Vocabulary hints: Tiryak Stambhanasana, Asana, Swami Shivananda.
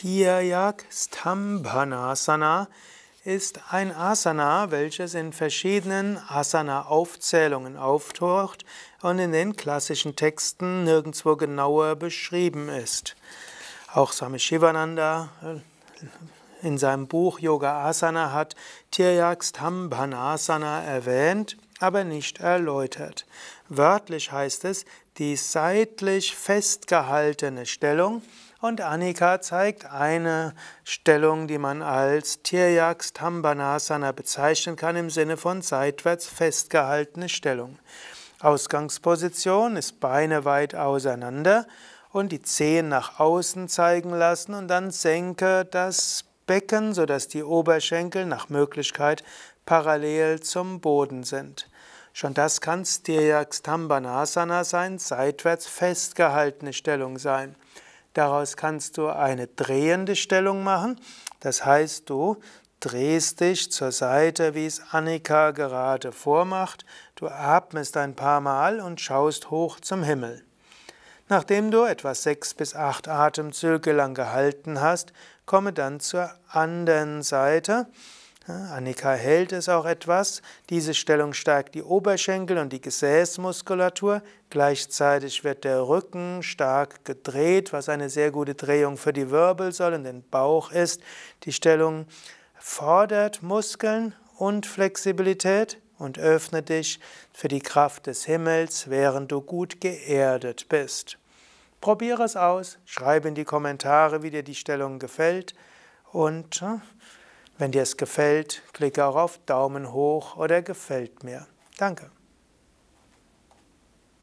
Tiryak Stambhanasana ist ein Asana, welches in verschiedenen Asana-Aufzählungen auftaucht und in den klassischen Texten nirgendwo genauer beschrieben ist. Auch Swami Shivananda in seinem Buch Yoga Asana hat Tiryak Stambhanasana erwähnt, aber nicht erläutert. Wörtlich heißt es die seitlich festgehaltene Stellung, und Anika zeigt eine Stellung, die man als Tiryak Stambhanasana bezeichnen kann im Sinne von seitwärts festgehaltene Stellung. Ausgangsposition ist Beine weit auseinander und die Zehen nach außen zeigen lassen, und dann senke das Becken, sodass die Oberschenkel nach Möglichkeit parallel zum Boden sind. Schon das kann Tiryak Stambhanasana sein, seitwärts festgehaltene Stellung sein. Daraus kannst du eine drehende Stellung machen, das heißt, du drehst dich zur Seite, wie es Anika gerade vormacht, du atmest ein paar Mal und schaust hoch zum Himmel. Nachdem du etwa 6 bis 8 Atemzüge lang gehalten hast, komme dann zur anderen Seite. Anika hält es auch etwas. Diese Stellung stärkt die Oberschenkel und die Gesäßmuskulatur. Gleichzeitig wird der Rücken stark gedreht, was eine sehr gute Drehung für die Wirbelsäule und den Bauch ist. Die Stellung fordert Muskeln und Flexibilität und öffnet dich für die Kraft des Himmels, während du gut geerdet bist. Probiere es aus, schreibe in die Kommentare, wie dir die Stellung gefällt, und wenn dir es gefällt, klicke auch auf Daumen hoch oder Gefällt mir. Danke.